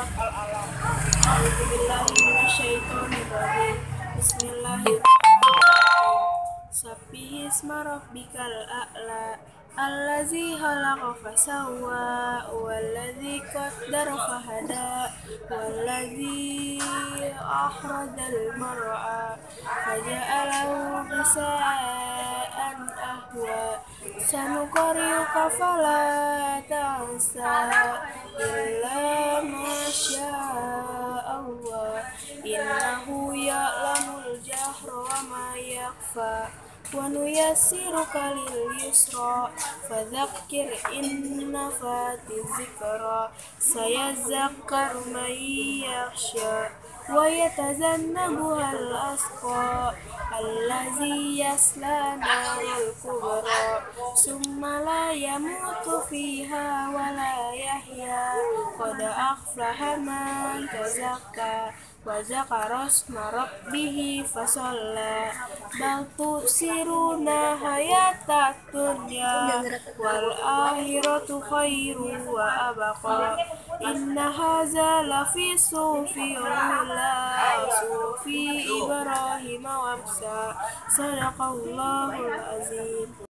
Surat Al-A'la. Bismillahirrahmanirrahim. Bismillahirrahmanirrahim. Sabbih isma rabbikal a'la. Allazi khalaqa fasawwa, wallazi qaddara fahada, wallazi akhrajal mar'a faja'alahu ghusa'an ahwa. Sanuqari'uka fala tansa illa ma syaa Allah, innahu ya'lamul jahra wa ma yakhfa. Wa nuyassiruka lil yusra, fadzakkir in nafati dzikra, sayazzakkaru man yakhsha, wa yatazannabuha al asqa, allazi yasla naril kubra, summa la yamutu fiha wa la yahya, qad aflaha man tazakka, wa zakara isma rabbih fasalla. Bal tusiruna hayata dunya wal akhiratu khairu wa abqa, inna hadza lafi sufi ula sufi Ibrahim wa Musa. Sadaqallahul azim.